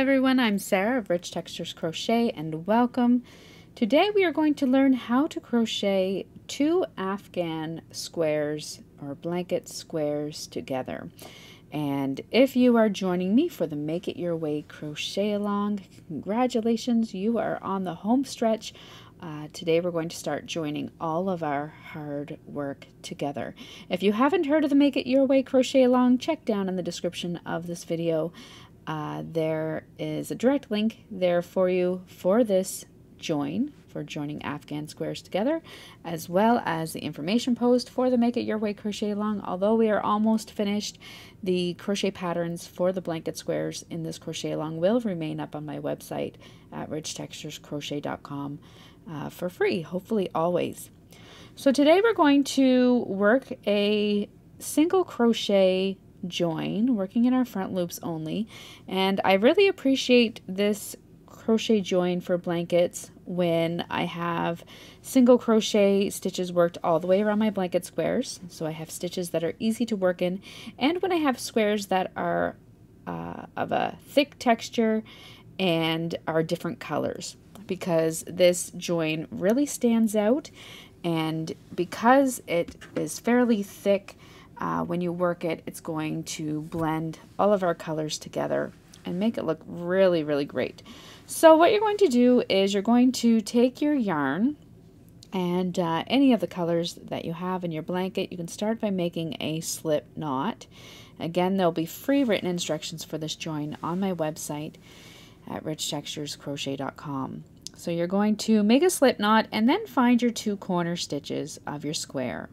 everyone, I'm Sarah of Rich Textures Crochet and welcome. Today we are going to learn how to crochet two Afghan squares or blanket squares together. And if you are joining me for the Make It Your Way Crochet Along, congratulations, you are on the home stretch. Today we're going to start joining all of our hard work together. If you haven't heard of the Make It Your Way Crochet Along, check down in the description of this video. There is a direct link there for you for this join, for joining Afghan squares together, as well as the information post for the Make It Your Way Crochet Along. Although we are almost finished, the crochet patterns for the blanket squares in this crochet along will remain up on my website at richtexturescrochet.com for free, hopefully always. So today we're going to work a single crochet join, working in our front loops only, and I really appreciate this crochet join for blankets when I have single crochet stitches worked all the way around my blanket squares, so I have stitches that are easy to work in, and when I have squares that are of a thick texture and are different colors, because this join really stands out. And because it is fairly thick, when you work it, it's going to blend all of our colors together and make it look really, really great. So what you're going to do is you're going to take your yarn and any of the colors that you have in your blanket. You can start by making a slip knot. Again, there'll be free written instructions for this join on my website at richtexturescrochet.com. So you're going to make a slip knot and then find your two corner stitches of your square.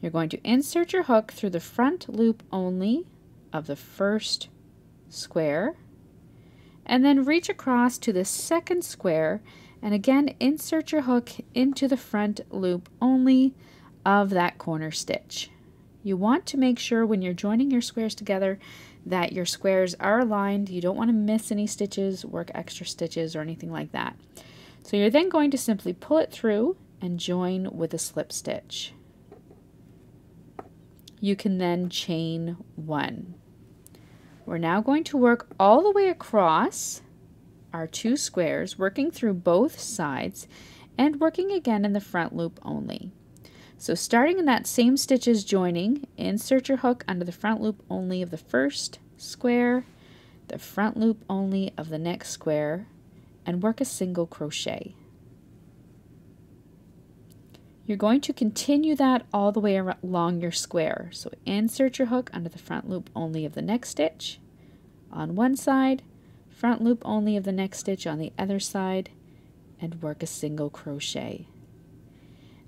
You're going to insert your hook through the front loop only of the first square, and then reach across to the second square, and again insert your hook into the front loop only of that corner stitch. You want to make sure when you're joining your squares together that your squares are aligned. You don't want to miss any stitches, work extra stitches or anything like that. So you're then going to simply pull it through and join with a slip stitch. You can then chain one. We're now going to work all the way across our two squares, working through both sides and working again in the front loop only. So starting in that same stitch as joining, insert your hook under the front loop only of the first square, the front loop only of the next square, and work a single crochet. You're going to continue that all the way along your square. So insert your hook under the front loop only of the next stitch on one side, front loop only of the next stitch on the other side, and work a single crochet.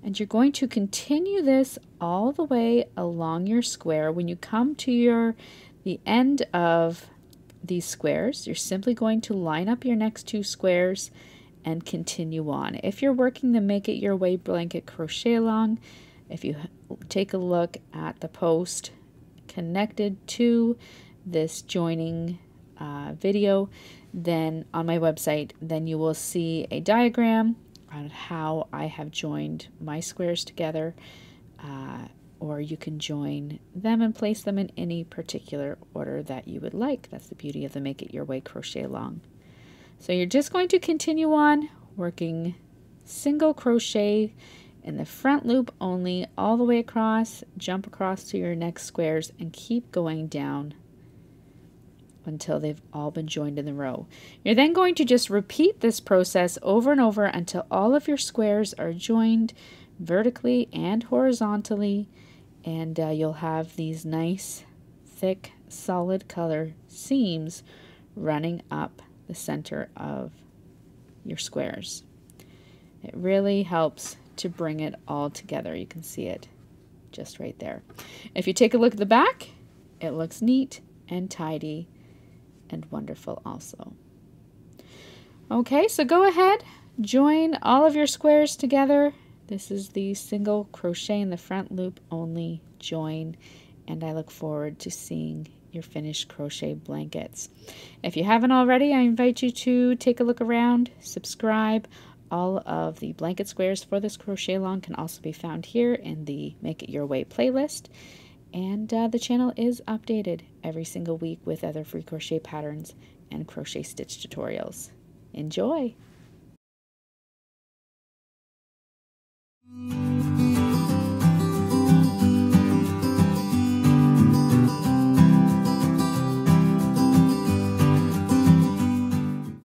And you're going to continue this all the way along your square. When you come to the end of these squares, you're simply going to line up your next two squares and continue on. If you're working the Make It Your Way Blanket Crochet Along, if you take a look at the post connected to this joining video, then on my website, then you will see a diagram on how I have joined my squares together, or you can join them and place them in any particular order that you would like. That's the beauty of the Make It Your Way Crochet Along. So you're just going to continue on working single crochet in the front loop only all the way across, jump across to your next squares, and keep going down until they've all been joined in the row. You're then going to just repeat this process over and over until all of your squares are joined vertically and horizontally, and you'll have these nice, thick, solid color seams running up the center of your squares. It really helps to bring it all together. You can see it just right there. If you take a look at the back, it looks neat and tidy and wonderful also. Okay, so go ahead, join all of your squares together. This is the single crochet in the front loop only join, and I look forward to seeing your finished crochet blankets. If you haven't already, I invite you to take a look around, subscribe. All of the blanket squares for this crochet along can also be found here in the Make It Your Way playlist, and the channel is updated every single week with other free crochet patterns and crochet stitch tutorials. Enjoy!